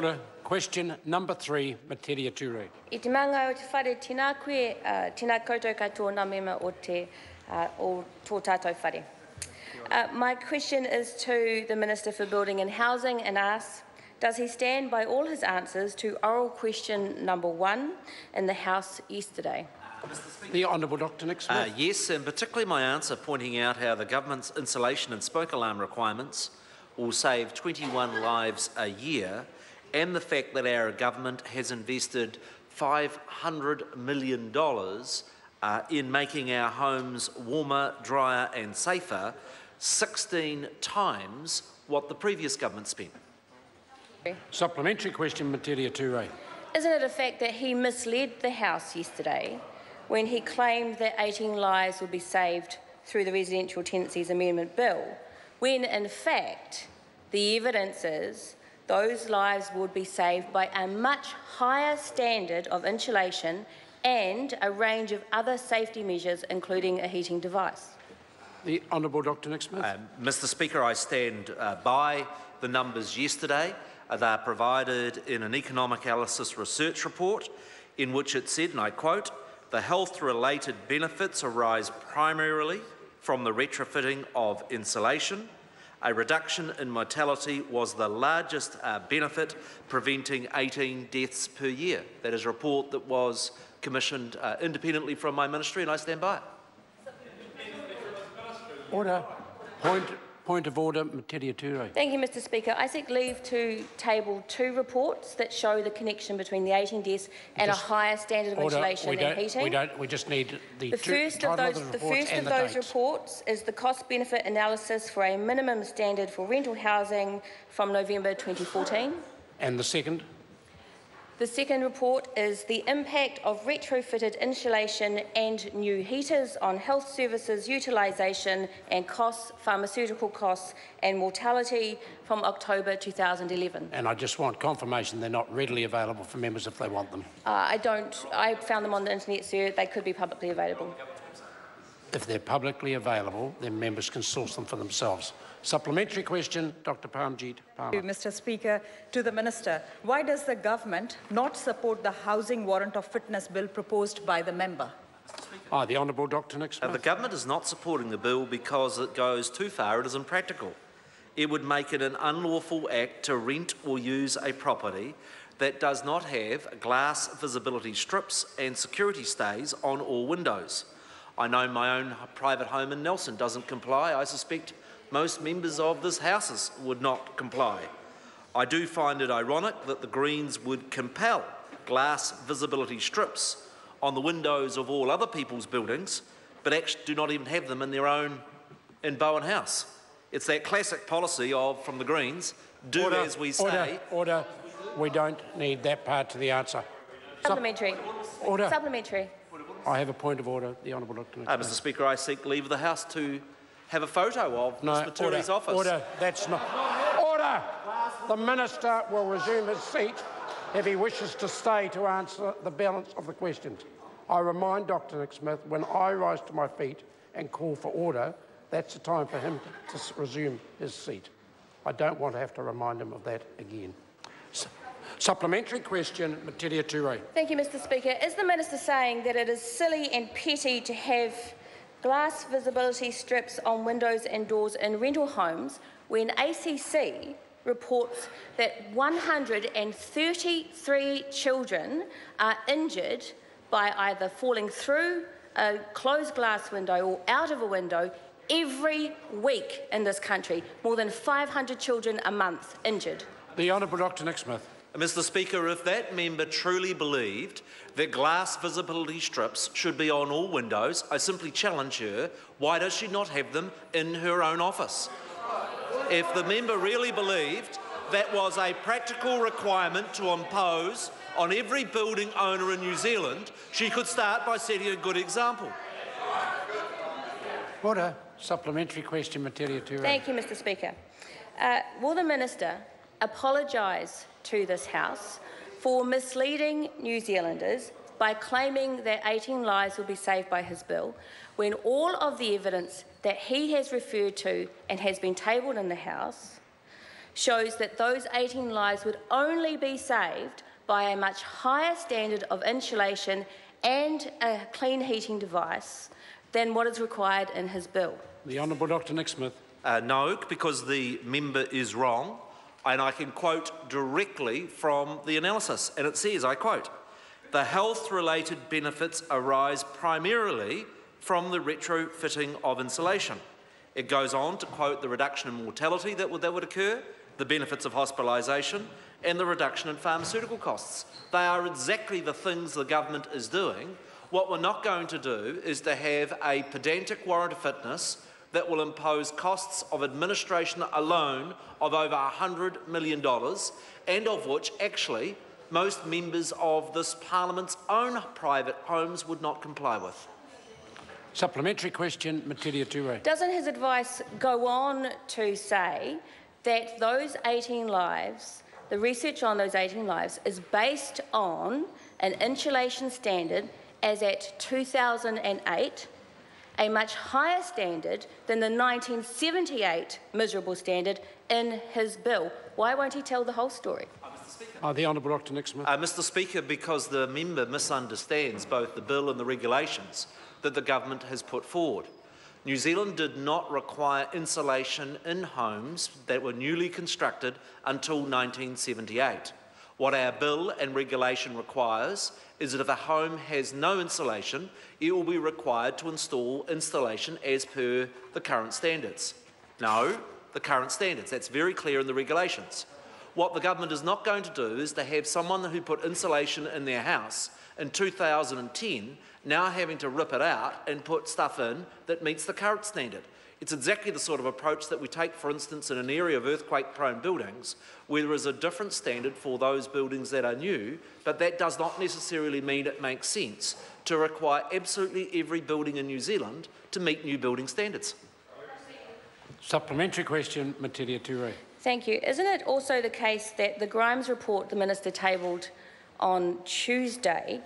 Putter, question number 3, Metiria Turei. Itimanga utfare tinakwe tinakoto katona mema ote or totato fare. My question is to the Minister for Building and Housing and asks, does he stand by all his answers to oral question number 1 in the House yesterday? The Honourable Dr Nick Smith. Yes, and particularly my answer pointing out how the government's insulation and smoke alarm requirements will save 21 lives a year, and the fact that our government has invested $500 million in making our homes warmer, drier and safer, 16 times what the previous government spent. Supplementary question, Metiria Turei. Isn't it a fact that he misled the House yesterday when he claimed that 18 lives would be saved through the Residential Tenancies Amendment Bill, when in fact the evidence is those lives would be saved by a much higher standard of insulation and a range of other safety measures, including a heating device? The Honourable Dr Nick Smith. Mr Speaker, I stand by the numbers yesterday. They are provided in an economic analysis research report in which it said, and I quote, the health-related benefits arise primarily from the retrofitting of insulation. A reduction in mortality was the largest benefit, preventing 18 deaths per year. That is a report that was commissioned independently from my ministry, and I stand by it. Order. Point of order, Metiria Turei. Thank you, Mr Speaker. I seek leave to table 2 reports that show the connection between the 18 deaths and just a higher standard of insulation and heating. We just need the first of those reports is the cost-benefit analysis for a minimum standard for rental housing from November 2014. And the second? The second report is the impact of retrofitted insulation and new heaters on health services utilisation and costs, pharmaceutical costs and mortality from October 2011. And I just want confirmation they're not readily available for members if they want them. I don't. I found them on the internet, sir. They could be publicly available. If they're publicly available, then members can source them for themselves. Supplementary question, Dr. Parmjeet. Mr. Speaker, to the Minister, why does the government not support the housing warrant of fitness bill proposed by the member? The Honourable Dr. Nick Smith. The government is not supporting the bill because it goes too far. It is impractical. It would make it an unlawful act to rent or use a property that does not have glass visibility strips and security stays on all windows. I know my own private home in Nelson doesn't comply. I suspect most members of this House would not comply. I do find it ironic that the Greens would compel glass visibility strips on the windows of all other people's buildings, but actually do not even have them in their own in Bowen House. It's that classic policy of from the Greens, do order, as we say. Order. We don't need that part to the answer. Supplementary. Order. Supplementary. I have a point of order, the Honourable Dr. Mr Speaker, I seek leave of the House to have a photo of Mr Turei's office. Order. That's not... Order! The Minister will resume his seat if he wishes to stay to answer the balance of the questions. I remind Dr Nick Smith, when I rise to my feet and call for order, that's the time for him to resume his seat. I don't want to have to remind him of that again. Supplementary question, Metiria Turei. Thank you, Mr Speaker. Is the Minister saying that it is silly and petty to have glass visibility strips on windows and doors in rental homes when ACC reports that 133 children are injured by either falling through a closed glass window or out of a window every week in this country? More than 500 children a month injured. The Honourable Dr Nick Smith. Mr Speaker, if that member truly believed that glass visibility strips should be on all windows, I simply challenge her, why does she not have them in her own office? If the member really believed that was a practical requirement to impose on every building owner in New Zealand, she could start by setting a good example. Order. Supplementary question, Metiria Turei. Thank you, Mr Speaker. Will the Minister apologise to this House for misleading New Zealanders by claiming that 18 lives will be saved by his bill, when all of the evidence that he has referred to and has been tabled in the House shows that those 18 lives would only be saved by a much higher standard of insulation and a clean heating device than what is required in his bill. The Honourable Dr Nick Smith. No, because the member is wrong, and I can quote directly from the analysis, and it says, I quote, "The health-related benefits arise primarily from the retrofitting of insulation." It goes on to quote the reduction in mortality that would occur, the benefits of hospitalisation, and the reduction in pharmaceutical costs. They are exactly the things the government is doing. What we're not going to do is to have a pedantic warrant of fitness that will impose costs of administration alone of over $100 million, and of which, actually, most members of this Parliament's own private homes would not comply with. Supplementary question, Metiria Turei. Doesn't his advice go on to say that those 18 lives, the research on those 18 lives, is based on an insulation standard as at 2008, a much higher standard than the 1978 miserable standard in his bill? Why won't he tell the whole story? The Honourable Dr Nick Smith. Mr Speaker, because the member misunderstands both the bill and the regulations that the government has put forward. New Zealand did not require insulation in homes that were newly constructed until 1978. What our bill and regulation requires is that if a home has no insulation, it will be required to install insulation as per the current standards. No, the current standards. That's very clear in the regulations. What the government is not going to do is to have someone who put insulation in their house in 2010 now having to rip it out and put stuff in that meets the current standard. It's exactly the sort of approach that we take, for instance, in an area of earthquake-prone buildings, where there is a different standard for those buildings that are new, but that does not necessarily mean it makes sense to require absolutely every building in New Zealand to meet new building standards. Supplementary question, Metiria Turei. Thank you. Isn't it also the case that the Grimes report the Minister tabled on Tuesday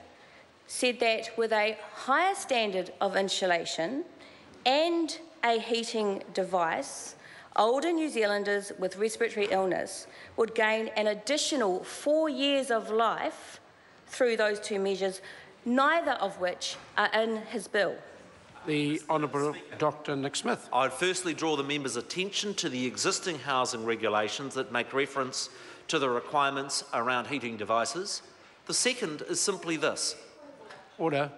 said that with a higher standard of insulation and a heating device, older New Zealanders with respiratory illness would gain an additional 4 years of life through those two measures, neither of which are in his bill? The Honourable Dr Nick Smith. I would firstly draw the member's attention to the existing housing regulations that make reference to the requirements around heating devices. The second is simply this. Order.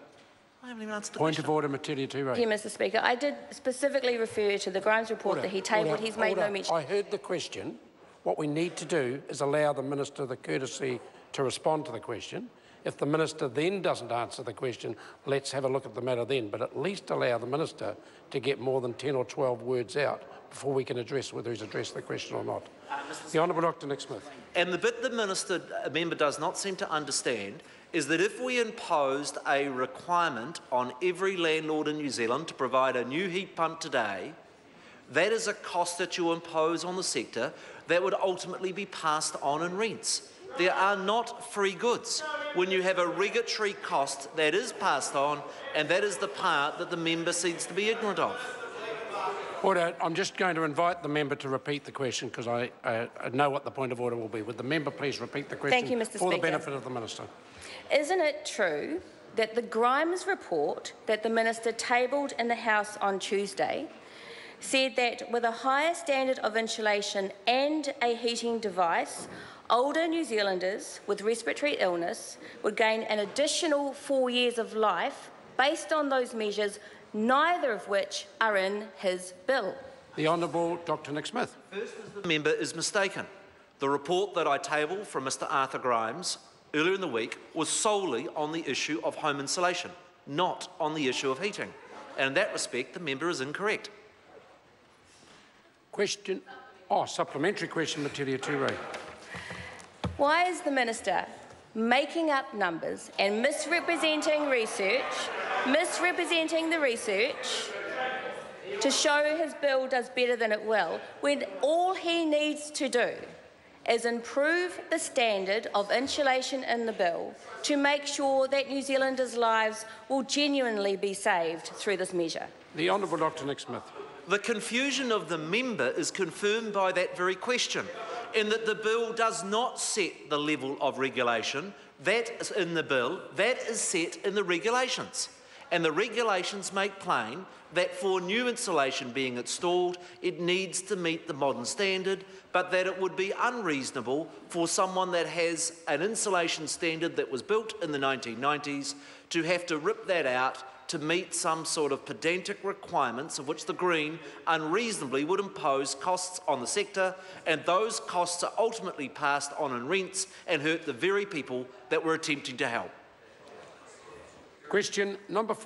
I haven't even answered the question. Point of order, Metiria Turei. Here, Mr Speaker. I did specifically refer to the Grimes report that he tabled. Order. He's made no mention. I heard the question. What we need to do is allow the Minister the courtesy to respond to the question. If the Minister then doesn't answer the question, let's have a look at the matter then, but at least allow the Minister to get more than 10 or 12 words out before we can address whether he's addressed the question or not. The Honourable Dr Nick Smith. And the bit the member does not seem to understand is that if we imposed a requirement on every landlord in New Zealand to provide a new heat pump today, that is a cost that you impose on the sector that would ultimately be passed on in rents. There are not free goods when you have a regulatory cost that is passed on, and that is the part that the member seems to be ignorant of. Order. I'm just going to invite the member to repeat the question because I know what the point of order will be. Would the member please repeat the question? Thank you, Mr. Speaker. For the benefit of the Minister. Isn't it true that the Grimes report that the Minister tabled in the House on Tuesday said that with a higher standard of insulation and a heating device, older New Zealanders with respiratory illness would gain an additional 4 years of life based on those measures, neither of which are in his bill? The Honourable Dr Nick Smith. First, the member is mistaken. The report that I tabled from Mr Arthur Grimes earlier in the week was solely on the issue of home insulation, not on the issue of heating. And in that respect, the member is incorrect. Question. Supplementary question, Metiria Turei. Why is the Minister making up numbers and misrepresenting research, to show his bill does better than it will, when all he needs to do is improve the standard of insulation in the bill to make sure that New Zealanders' lives will genuinely be saved through this measure? The Honourable Dr Nick Smith. The confusion of the member is confirmed by that very question. in that the bill does not set the level of regulation. That is in the bill. That is set in the regulations. And the regulations make plain that for new insulation being installed, it needs to meet the modern standard, but that it would be unreasonable for someone that has an insulation standard that was built in the 1990s to have to rip that out to meet some sort of pedantic requirements of which the Green unreasonably would impose costs on the sector, and those costs are ultimately passed on in rents and hurt the very people that we're attempting to help. Question number 4.